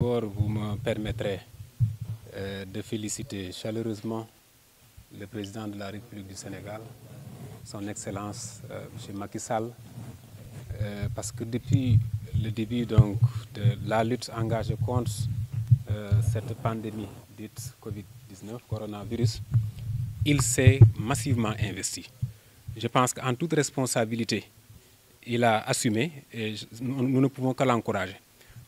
D'abord, vous me permettrez de féliciter chaleureusement le président de la République du Sénégal, son Excellence M. Macky Sall, parce que depuis le début donc, de la lutte engagée contre cette pandémie dite COVID-19, coronavirus, il s'est massivement investi. Je pense qu'en toute responsabilité, il a assumé et nous ne pouvons que l'encourager.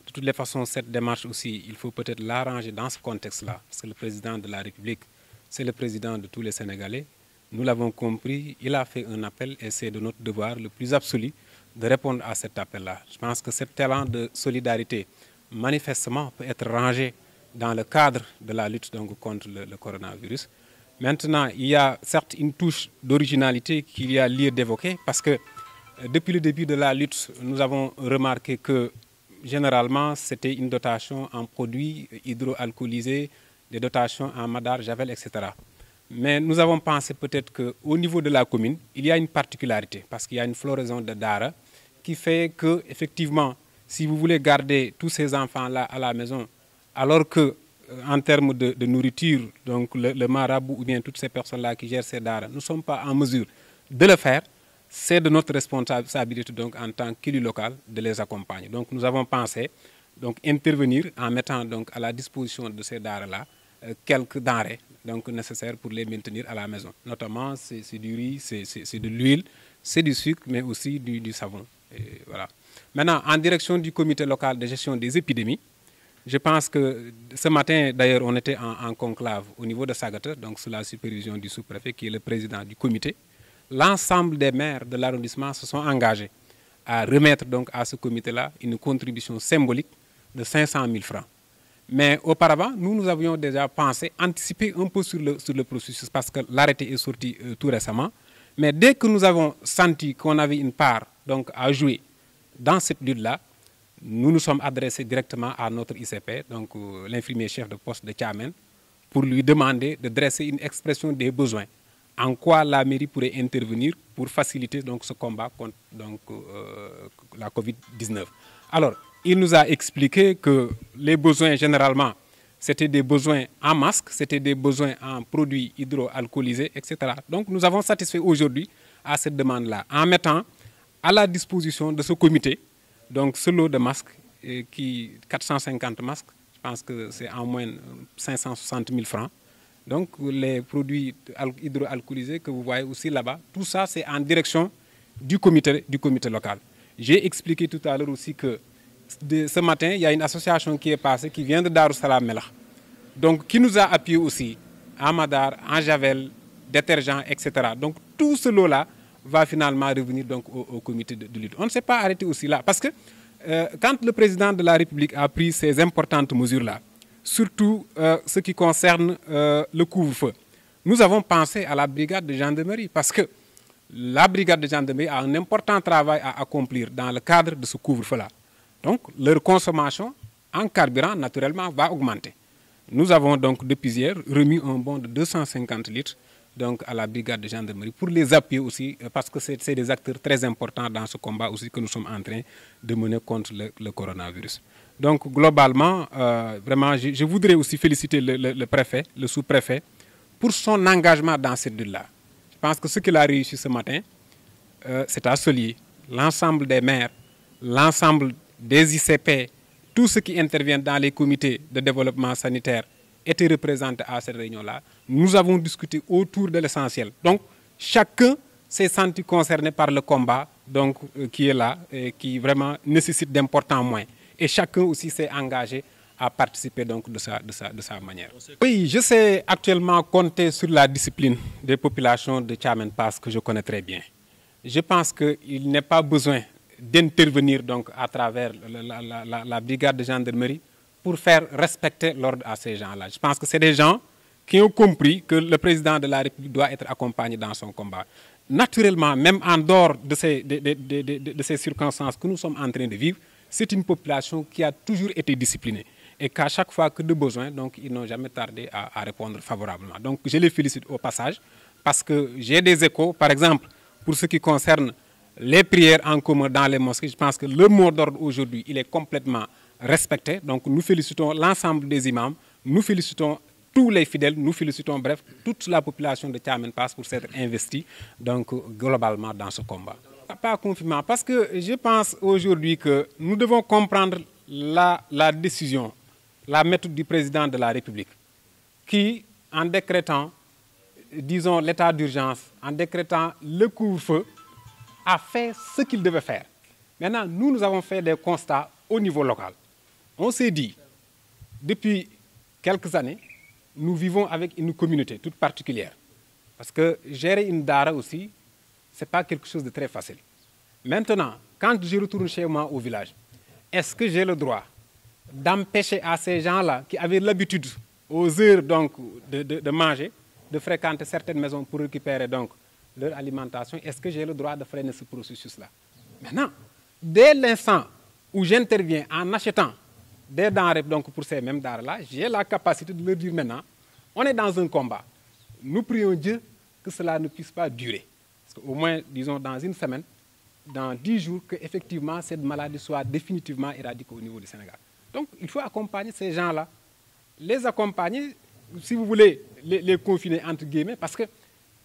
De toutes les façons, cette démarche aussi, il faut peut-être l'arranger dans ce contexte-là, parce que le président de la République, c'est le président de tous les Sénégalais. Nous l'avons compris, il a fait un appel et c'est de notre devoir le plus absolu de répondre à cet appel-là. Je pense que cet élan de solidarité, manifestement, peut être rangé dans le cadre de la lutte donc, contre le coronavirus. Maintenant, il y a certes une touche d'originalité qu'il y a lieu d'évoquer, parce que depuis le début de la lutte, nous avons remarqué que généralement, c'était une dotation en produits hydroalcoolisés, des dotations en madar, javel, etc. Mais nous avons pensé peut-être qu'au niveau de la commune, il y a une particularité, parce qu'il y a une floraison de dara qui fait que, effectivement, si vous voulez garder tous ces enfants-là à la maison, alors que, en termes de nourriture, donc le marabout ou bien toutes ces personnes-là qui gèrent ces dara, nous ne sommes pas en mesure de le faire. C'est de notre responsabilité donc, en tant qu'élu local de les accompagner. Donc nous avons pensé donc, intervenir en mettant donc, à la disposition de ces denrées-là quelques denrées donc, nécessaires pour les maintenir à la maison. Notamment c'est du riz, c'est de l'huile, c'est du sucre, mais aussi du savon. Et voilà. Maintenant, en direction du comité local de gestion des épidémies, je pense que ce matin, d'ailleurs, on était en conclave au niveau de Sagata, donc sous la supervision du sous-préfet qui est le président du comité. L'ensemble des maires de l'arrondissement se sont engagés à remettre donc à ce comité-là une contribution symbolique de 500 000 francs. Mais auparavant, nous avions déjà pensé, anticipé un peu sur le processus parce que l'arrêté est sorti tout récemment. Mais dès que nous avons senti qu'on avait une part donc, à jouer dans cette lutte-là, nous nous sommes adressés directement à notre ICP, donc l'infirmier chef de poste de Thiamène, pour lui demander de dresser une expression des besoins. En quoi la mairie pourrait intervenir pour faciliter donc, ce combat contre donc, la COVID-19. Alors, il nous a expliqué que les besoins, généralement, c'était des besoins en masques, c'était des besoins en produits hydroalcoolisés, etc. Donc, nous avons satisfait aujourd'hui à cette demande-là, en mettant à la disposition de ce comité, donc ce lot de masques, 450 masques, je pense que c'est en moyenne 560 000 francs, donc les produits hydroalcoolisés que vous voyez aussi là-bas, tout ça c'est en direction du comité local. J'ai expliqué tout à l'heure aussi que ce matin, il y a une association qui est passée, qui vient de Darou Salam Mélakh, donc qui nous a appuyé aussi en madar, en javel, détergents, etc. Donc tout ce lot-là va finalement revenir donc, au comité de lutte. On ne s'est pas arrêté aussi là, parce que quand le président de la République a pris ces importantes mesures-là, surtout ce qui concerne le couvre-feu. Nous avons pensé à la brigade de gendarmerie parce que la brigade de gendarmerie a un important travail à accomplir dans le cadre de ce couvre-feu-là. Donc, leur consommation en carburant, naturellement, va augmenter. Nous avons donc, depuis hier, remis un bon de 250 litres donc, à la brigade de gendarmerie pour les appuyer aussi parce que c'est des acteurs très importants dans ce combat aussi que nous sommes en train de mener contre le coronavirus. Donc globalement, vraiment, je voudrais aussi féliciter le préfet, le sous-préfet, pour son engagement dans cette lutte-là. Je pense que ce qu'il a réussi ce matin, c'est à se lier. L'ensemble des maires, l'ensemble des ICP, tous ceux qui interviennent dans les comités de développement sanitaire étaient représentés à cette réunion-là. Nous avons discuté autour de l'essentiel. Donc chacun s'est senti concerné par le combat donc, qui est là et qui vraiment nécessite d'importants moyens. Et chacun aussi s'est engagé à participer donc de sa manière. Oui, je sais actuellement compter sur la discipline des populations de Thiamène-Pass que je connais très bien. Je pense qu'il n'est pas besoin d'intervenir donc à travers la brigade de gendarmerie pour faire respecter l'ordre à ces gens-là. Je pense que c'est des gens qui ont compris que le président de la République doit être accompagné dans son combat. Naturellement, même en dehors de ces circonstances que nous sommes en train de vivre, c'est une population qui a toujours été disciplinée et qu'à chaque fois que de besoin, donc, ils n'ont jamais tardé à répondre favorablement. Donc je les félicite au passage parce que j'ai des échos, par exemple, pour ce qui concerne les prières en commun dans les mosquées, je pense que le mot d'ordre aujourd'hui, il est complètement respectée. Donc nous félicitons l'ensemble des imams, nous félicitons tous les fidèles, nous félicitons bref toute la population de Thiamène-Pass pour s'être investie donc, globalement dans ce combat. Pas confinement, parce que je pense aujourd'hui que nous devons comprendre la décision, la méthode du président de la République qui, en décrétant, disons, l'état d'urgence, en décrétant le couvre-feu, a fait ce qu'il devait faire. Maintenant, nous avons fait des constats au niveau local. On s'est dit, depuis quelques années, nous vivons avec une communauté toute particulière. Parce que gérer une dara aussi, ce n'est pas quelque chose de très facile. Maintenant, quand je retourne chez moi au village, est-ce que j'ai le droit d'empêcher à ces gens-là qui avaient l'habitude, aux heures donc, de manger, de fréquenter certaines maisons pour récupérer donc, leur alimentation? Est-ce que j'ai le droit de freiner ce processus-là? Maintenant, dès l'instant où j'interviens en achetant des denrées donc pour ces mêmes denrées-là, j'ai la capacité de leur dire maintenant, on est dans un combat. Nous prions Dieu que cela ne puisse pas durer. Parce qu'au moins, disons, dans une semaine, dans 10 jours, qu'effectivement cette maladie soit définitivement éradiquée au niveau du Sénégal. Donc, il faut accompagner ces gens-là. Les accompagner, si vous voulez, les confiner entre guillemets, parce que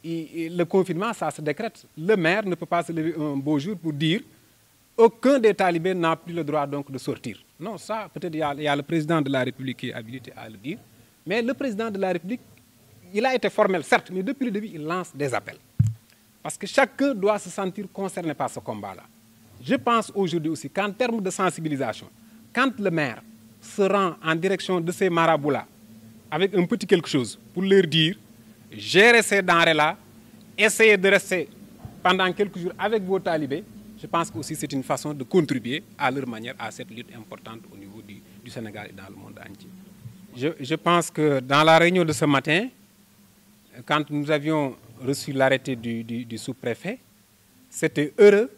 le confinement, ça se décrète. Le maire ne peut pas se lever un beau jour pour dire aucun des talibés n'a plus le droit donc de sortir. Non, ça, peut-être il y a le président de la République qui est habilité à le dire. Mais le président de la République, il a été formel, certes, mais depuis le début, il lance des appels. Parce que chacun doit se sentir concerné par ce combat-là. Je pense aujourd'hui aussi qu'en termes de sensibilisation, quand le maire se rend en direction de ces marabouts-là, avec un petit quelque chose, pour leur dire, gérez ces denrées-là, essayez de rester pendant quelques jours avec vos talibés, je pense que c'est une façon de contribuer à leur manière à cette lutte importante au niveau du Sénégal et dans le monde entier. Je pense que dans la réunion de ce matin, quand nous avions reçu l'arrêté du sous-préfet, c'était heureux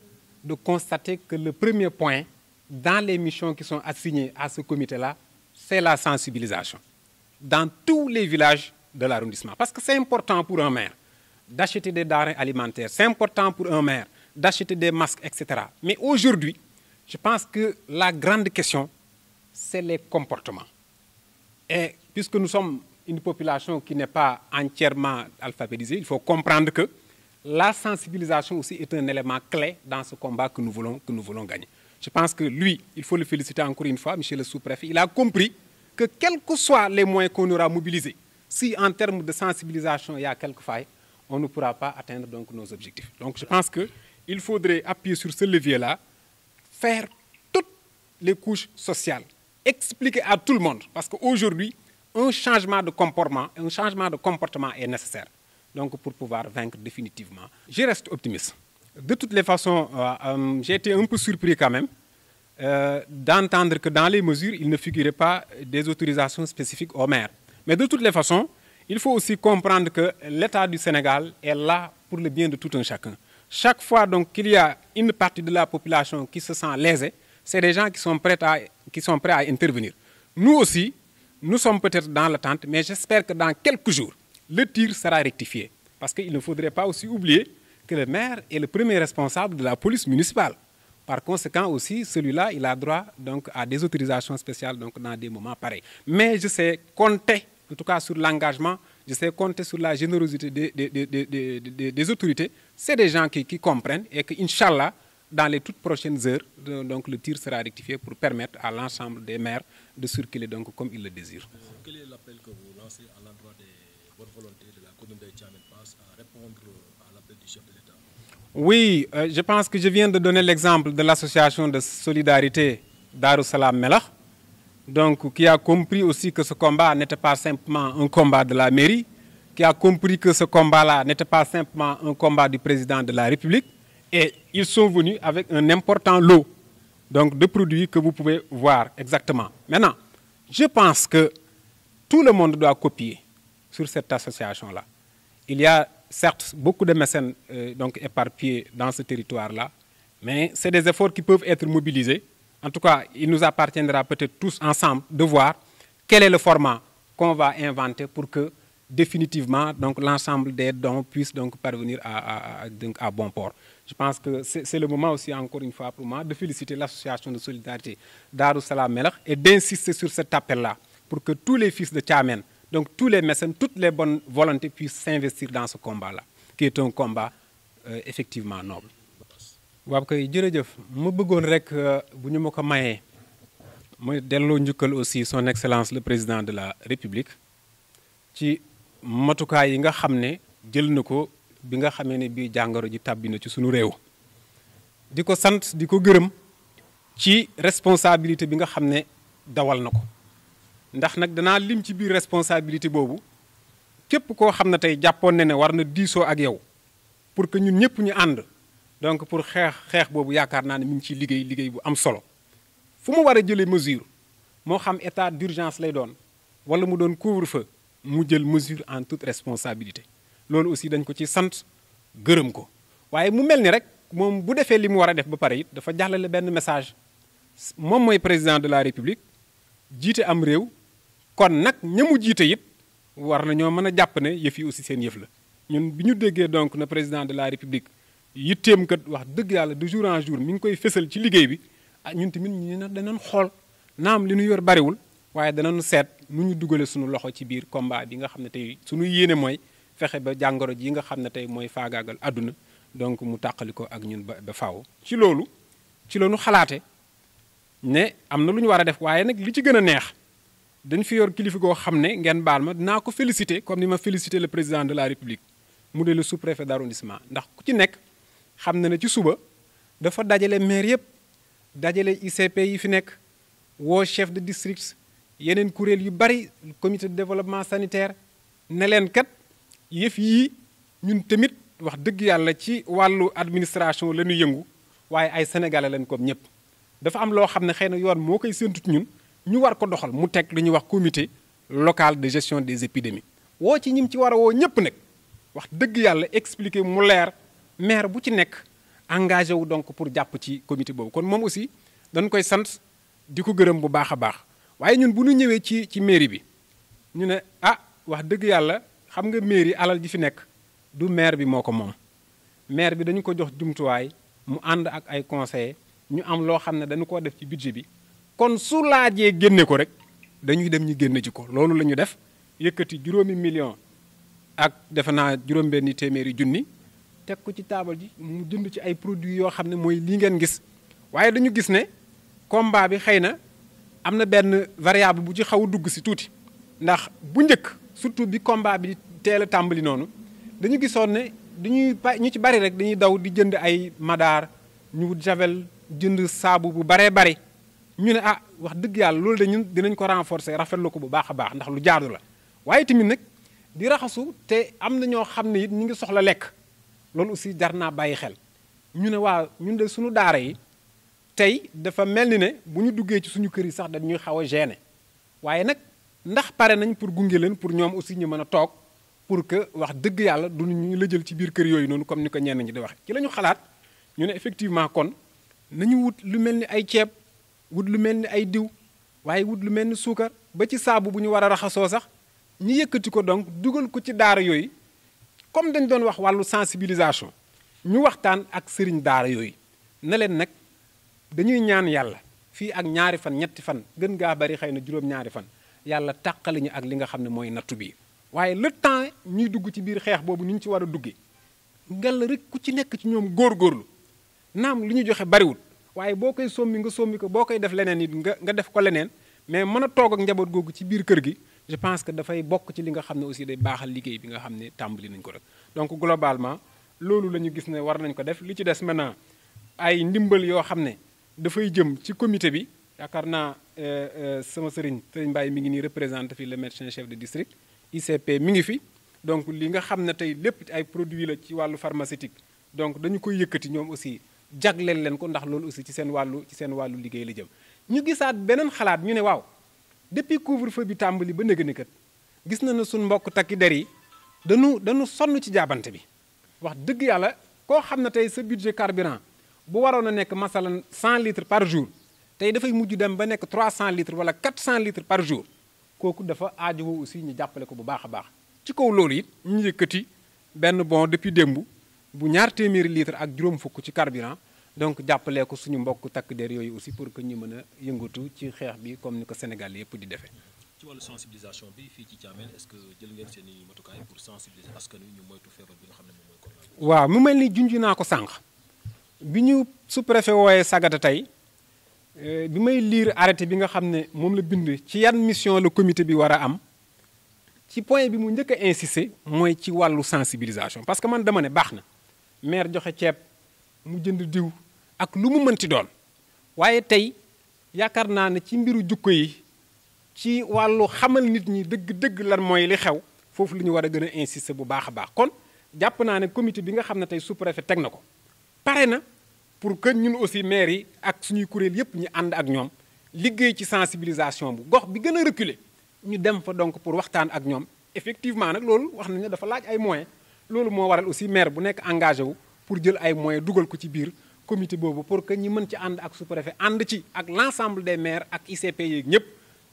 de constater que le premier point dans les missions qui sont assignées à ce comité-là, c'est la sensibilisation dans tous les villages de l'arrondissement. Parce que c'est important pour un maire d'acheter des denrées alimentaires, c'est important pour un maire d'acheter des masques, etc. Mais aujourd'hui, je pense que la grande question, c'est les comportements. Et puisque nous sommes une population qui n'est pas entièrement alphabétisée, il faut comprendre que la sensibilisation aussi est un élément clé dans ce combat que nous voulons gagner. Je pense que lui, il faut le féliciter encore une fois, M. le sous-préfet, il a compris que quels que soient les moyens qu'on aura mobilisés, si en termes de sensibilisation il y a quelques failles, on ne pourra pas atteindre donc nos objectifs. Donc je pense qu'il faudrait appuyer sur ce levier-là, faire toutes les couches sociales, expliquer à tout le monde, parce qu'aujourd'hui, un changement de comportement, est nécessaire donc pour pouvoir vaincre définitivement. Je reste optimiste. De toutes les façons, j'ai été un peu surpris quand même d'entendre que dans les mesures, il ne figurait pas des autorisations spécifiques aux maires. Mais de toutes les façons, il faut aussi comprendre que l'État du Sénégal est là pour le bien de tout un chacun. Chaque fois qu'il y a une partie de la population qui se sent lésée, c'est des gens qui sont prêts à intervenir. Nous aussi, nous sommes peut-être dans l'attente, mais j'espère que dans quelques jours, le tir sera rectifié. Parce qu'il ne faudrait pas aussi oublier que le maire est le premier responsable de la police municipale. Par conséquent aussi, celui-là, il a droit donc, à des autorisations spéciales donc, dans des moments pareils. Mais je sais compter, en tout cas sur l'engagement, je sais compter sur la générosité des autorités. C'est des gens qui comprennent et que, Inch'Allah, dans les toutes prochaines heures, donc, le tir sera rectifié pour permettre à l'ensemble des maires de circuler donc, comme ils le désirent. Quel est l'appel que vous lancez à l'endroit des bonnes volontés de la commune de Thiamène-Pass à répondre à l'appel du chef de l'État? Oui, je pense que je viens de donner l'exemple de l'association de solidarité Darou Salam Mélakh, donc qui a compris aussi que ce combat n'était pas simplement un combat de la mairie, qui a compris que ce combat-là n'était pas simplement un combat du président de la République. Et ils sont venus avec un important lot donc, de produits que vous pouvez voir exactement. Maintenant, je pense que tout le monde doit copier sur cette association-là. Il y a certes beaucoup de mécènes donc, éparpillés dans ce territoire-là, mais c'est des efforts qui peuvent être mobilisés. En tout cas, il nous appartiendra peut-être tous ensemble de voir quel est le format qu'on va inventer pour que définitivement l'ensemble des dons puissent donc, parvenir à bon port. Je pense que c'est le moment aussi, encore une fois pour moi, de féliciter l'association de solidarité Darou Salam Mélakh et d'insister sur cet appel-là pour que tous les fils de Thiamène, donc tous les mécènes, toutes les bonnes volontés puissent s'investir dans ce combat-là, qui est un combat effectivement noble. Je voudrais aussi son Excellence le Président de la République ci matukaay yi nga xam ne jël na ko bi nga xamee ne bii jàngoro ji tàbbi na ci sunu réew di ko sant di ko gërëm ci responsabilité bi nga xam ne dawal na ko ndax nag danaa lim ci biir responsabilité boobu képp koo xam ne tey jàppoon ne ne war na diisoo ak yow pour que ñun ñëpp ñu ànd donc pour xeex boobu yaakaar naa ne mi ngi ciy liggéey bu am solo fu mu war a jëlee mesure moo xam état d'urgence lay doon wala mu doon couvre-feu mu jël mesure en toute responsabilité loolu aussi dañ ko ci sant gërëm ko waaye mu mel ni rek moom bu defee li mu war a def ba pare it dafa jàllale benn message moom mooy président de la république jiite am réew kon nag ña mu jiite it war na ñoo mën a jàpp ne yëf yi aussi seen yëf la ñun bi ñu déggee donc na président de la république yitteem kat wax dëgg yàlla de jour en jour mi ngi koy fësal ci liggéey bi ah ñun tamit ñu ne danañ xool naam li ñu yor bariwul waaye danañ seet nu ñu dugale suñu loxo ci biir combat bi nga xam ne tey suñu yéene mooy fexe ba jàngoro ji nga xam ne tey mooy faagaagal àdduna donc mu tàqali ko ak ñun ba faaw. ci loolu xalaate ne am na lu ñu war a def waaye nag li ci gën a neex dañ fi yor kilifa goo xam ne ngeen baal ma dinaa ko féliciter comme ni ma féliciter le président de la république mu ne le sous-préfet d'arrondissement ndax ku ci nekk xam na ne ci suba dafa dajale maire yépp dajale ICP yi fi nekk woo chef de district yeneen kuréel yu bari comité de développement sanitaire ne leen kat yëf yii ñun tamit wax dëgg yàlla ci wàllu administration la ñu yëngu waaye ay sénégalais leen comme ñëpp. dafa am loo xam ne xëy na yoon moo koy séntu ñun ñu war ko doxal mu teg lu ñuy wax comité local de gestion des épidémies woo ci ñim ci war a woo ñëpp nag wax dëgg yàlla expliquer mu leer maire bu ci nekk. engagé wu donc pour jàpp ci comité boobu kon moom aussi dañ koy sant di ko gërëm bu baax a baax waaye ñun bu ñu ñëwee ci mairie bi ñu ne ah wax dëgg yàlla xam nga mairie alal ji fi nekk du maire bi moo ko moom. maire bi dañu ko jox jumtuwaay mu ànd ak ay conseillers ñu am loo xam ne dañu koo def ci budget bi kon su laajee génne ko rek dañuy dem ñu génne ji ko loolu la ñu def yëkkati juróomi million ak defe naa juróom-benni téeméeri junni. teg ko ci taabal ji mu jënd ci ay produits yoo xam ne mooy lii ngeen gis waaye dañu gis ne combat bi xëy na am na benn variable bu ci xaw a dugg si tuuti ndax bu njëkk surtout bi combat bi teel a tàmbali noonu dañu gisoon ne dañuy ñu ci bari rek dañuy daw di jënd ay madaar ñu javel jënd saabu bu baree bari ñu ne ah wax dëgg yàlla loolu de ñun dinañ ko renforcer rafetlu ko bu baax a baax ndax lu jaadu la waaye tamit nag di raxasu te am na ñoo xam ne it ñu ngi soxla lekk. loolu aussi jar naa bàyyi xel ñu ne waa ñun de suñu daara yi tey dafa mel ni ne bu ñu duggee ci suñu kër yi sax dañuy xaw a gêner waaye nag ndax pare nañ pour gunge leen pour ñoom aussi ñu mën a toog pour que wax dëgg yàlla du ñu la jël ci biir kër yooyu noonu comme ni ko ñenn ñi di waxe ci la ñu xalaat ñu ne effectivement kon nañu wut lu mel ni ay ceeb wut lu mel ni ay diw waaye wut lu mel ni suukar ba ci saabu bu ñu war a raxasoo sax ñu yëkkati ko donc dugal ko ci daara yooyu. comme dañ doon wax wàllu sensibilisation ñu waxtaan ak sëriñ daara yooyu ne leen nag dañuy ñaan yàlla fii ak ñaari fan ñetti fan gën gaa bari xëy na juróom-ñaari fan yàlla tàqali ñu ak li nga xam ne mooy nattu bi waaye le temps ñuy dugg ci biir xeex boobu ni ñu ci war a duggee ngalla rek ku ci nekk ci ñoom góorgóorlu naam li ñu joxe bariwul waaye boo koy sommi nga sommi ko boo koy def leneen it nga def ko leneen mais mën a toog ak njaboot googu ci biir kër gi je pense que dafay bokk ci li nga xam ne aussi day baaxal liggéey bi nga xam ne tàmbali nañ ko rek donc globalement loolu la ñu gis ne war nañ ko def li ci des maintenant ay ndimbal yoo xam ne dafay jëm ci comité bi yaakaar naa sama sëriñ Mbaye mi ngi nii représenté fi le médecin chef de district ICP mi ngi fi donc li nga xam ne tey lépp ay produits la ci wàllu pharmaceutique donc dañu koy yëkkati ñoom aussi jagleel leen ko ndax loolu aussi ci seen wàllu liggéey la jëm ñu gisaat beneen xalaat ñu ne waaw depuis couvre-feu bi tàmbali ba nëgëni kat gis na ne suñ mbokk takki der yi dañu sonn ci jaabante bi wax dëgg yàlla koo xam ne tey sa budget carburant bu waroon a nekk masalan 100 litres par jour tey dafay mujj dem ba nekk 300 litres wala 400 litres par jour kooku dafa aajowoo aussi ñu jàppale ko bu baax a baax. ci kaw loolu it ñu yëkkati benn bon depuis démb bu ñaar téeméeri litre ak juróom fukk ci carburant donc jàppale ko suñu mbokk takk der yooyu aussi pour que ñu mën a yëngatu ci xeex bi comme ni ko Sénégal yëpp di defee. ci wàllu sensibilisation bi fii ci Thiamène est-ce que jël ngeen seen i matukaay pour sensibiliser askan wi ñu moytu feebar bi nga xam ne moom mooy coronavirus. waaw mu mel ni junj naa ko sànq bi ñu sous-préfet wooyee sagata tey bi may lire arrêté bi nga xam ne moom la bind ci yan mission la comité bi war a am ci point bi mu njëkk a insister mooy ci wàllu sensibilisation parce que man dama ne baax na maire joxe ceeb mu jënd diw ak lu mu mënti doon waaye tey yaakaar naa ne ci mbiru jukko yi. ci wàllu xamal nit ñi dëgg-dëgg lan mooy li xew foofu li ñu war a gën a insister bu baax a baax kon jàpp naa ne comité bi nga xam ne tey sous-préfet teg na ko pare na pour que ñun aussi maire yi ak suñuy kuréel yépp ñu ànd ak ñoom liggéey ci sensibilisation bu gox bi gën a reculer ñu dem fa donc pour waxtaan ak ñoom effectivement nag loolu wax nañ ne dafa laaj ay moyens loolu moo waral aussi maire bu nekk engagé wu pour jël ay moyens dugal ko ci biir comité boobu pour que ñi mën ci ànd ak sous-préfet ànd ci ak l'ensemble des maires ak ICP yeeg ñëpp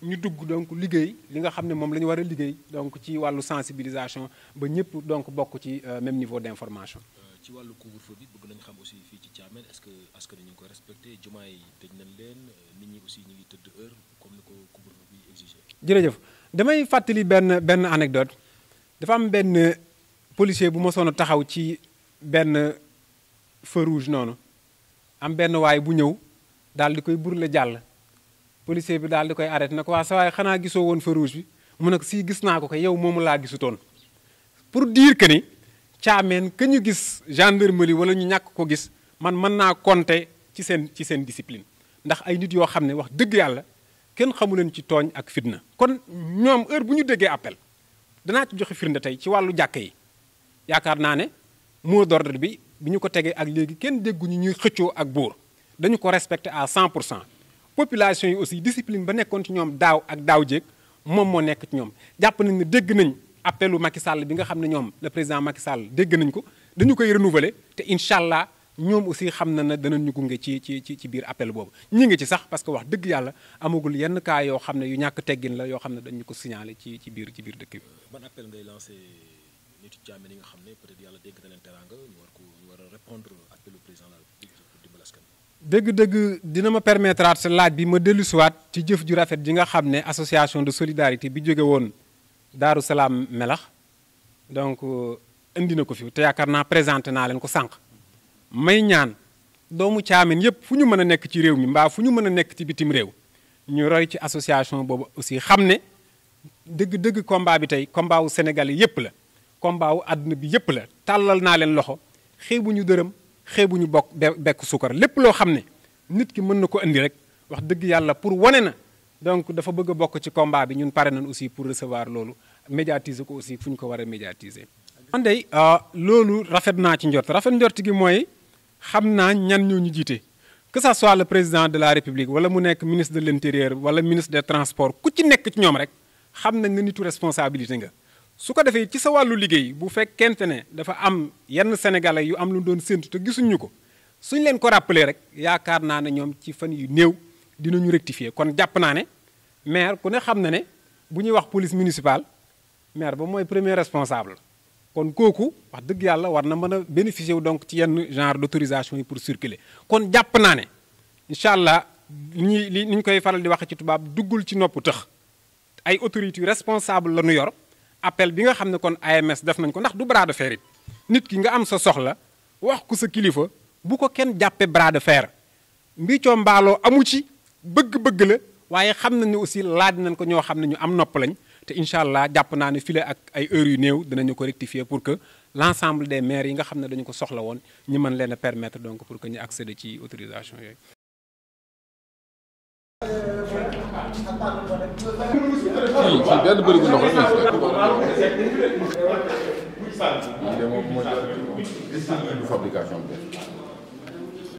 ñu dugg donc liggéey li nga xam ne moom la ñu war a liggéey donc ci wàllu sensibilisation ba ñëpp donc bokk ci même niveau d'information. ci wàllu couvre-feu bi bëgg nañ xam aussi fii ci Thiamène est-ce que askan wi ñu ngi koy respecté jumaa yi tëj nañ leen nit ñi aussi ñu ngi tëdd heure comme ni ko couvre-feu bi exigé. jërëjëf damay fàttali benn anecdote dafa am benn policier bu mosoon a taxaw ci benn feu rouge noonu am benn waay bu ñëw daal di koy burle jàll. policier bi daal di koy arrêté na ko waa sa waaye xanaa gisoo woon feu rouge bi mu ne ko si gis naa ko ko yow moomu laa gisutoon pour dire que ni Thiamène que ñu gis gendarmerie wala ñu ñàkk ko gis man mën naa compter ci seen discipline ndax ay nit yoo xam ne wax dëgg yàlla kenn xamu leen ci tooñ ak fitna. kon ñoom heure bu ñu déggee appel danaa ci joxe firnde tey ci wàllu jàkka yi yaakaar naa ne mot d'ordre bi ñu ko tegee ak léegi kenn dégguñu ñuy xëccoo ak buur dañu ko respecté à 100% population yi aussi discipline ba nekkoon ci ñoom daaw ak daaw jéeg moom moo nekk ci ñoom jàpp nañ ne dégg nañ appelu Macky Sall bi nga xam ne ñoom le président Macky Sall dégg nañ ko dañu koy renouveler te incha allah ñoom aussi xam na ne danañ ñu gunge ci biir appel boobu ñi ngi ci sax parce que wax dëgg yàlla amagul yenn cas yoo xam ne yu ñàkk teggin la yoo xam ne dañu ko signaler ci biir dëkk bi. Ban appel ngay lancer nit ci Thiamène yi nga xam ne peut-être yàlla dégg na leen teraanga ñu war a répondre appelu président la pour dimbali askan wi. dëgg-dëgg dina ma permettre at sa laaj bi ma dellusiwaat ci jëf ju rafet ji nga xam ne association de solidarité bi jóge woon Darou Salam Mélakh donc indi na ko fi te yaakaar naa présenté naa leen ko sànq may ñaan doomu Thiamène yépp fu ñu mën a nekk ci réew mi mbaa fu ñu mën a nekk ci bitim réew ñu roy ci association boobu aussi xam ne dëgg-dëgg combat bi tey combat wu Sénégal yépp la combat wu àdduna bi yépp la tàllal naa leen loxo xeebuñu dërëm xeebu ñu bokk bekk suukar lépp loo xam ne nit ki mën na ko indi rek wax dëgg yàlla pour wane na donc dafa bëgg a bokk ci combat bi ñun pare nañ aussi pour recevoir loolu médiatiser ko aussi fu ñu ko war a médiatiser. man de loolu rafet naa ci njort rafet njort gi mooy xam naa ñan ñoo ñu jiite que ça soit le président de la république wala mu nekk ministre de l'intérieur wala ministre des transports ku ci nekk ci ñoom rek xam nañ ne nitu responsabilité nga. su ko defee ci sa wàllu liggéey bu fekkente ne dafa am yenn sénégalais yu am lu doon séntu te gisuñu ko suñ leen ko rappeler rek yaakaar naa ne ñoom ci fan yu néew dinañu rectifier kon jàpp naa ne maire ku ne xam na ne bu ñuy wax police municipale maire ba mooy premier responsable kon kooku wax dëgg yàlla war na mën a bénéficier wu donc ci yenn genre d'autorisation yi pour circuler kon jàpp naa ne incha allah ni ñu koy faral di wax ci tubaab duggul ci nopp tëx ay autorités yu responsable la ñu yor appel bi nga xam ne kon AMS def nañ ko ndax du bras de fer it nit ki nga am sa soxla wax ko sa kilifa bu ko kenn jàppee bras de fer mbiicoo mbaaloo amu ci bëgg-bëgg la waaye xam nañ ne aussi laaj nañ ko ñoo xam ne ñu am nopp lañ te incha allah jàpp naa ne file ak ay heures yu néew dinañu ko rectifier pour que l'ensemble des maires yi nga xam ne dañu ko soxla woon ñu mën leen a permettre donc pour que ñu accéder ci autorisation yooyu. Fabrication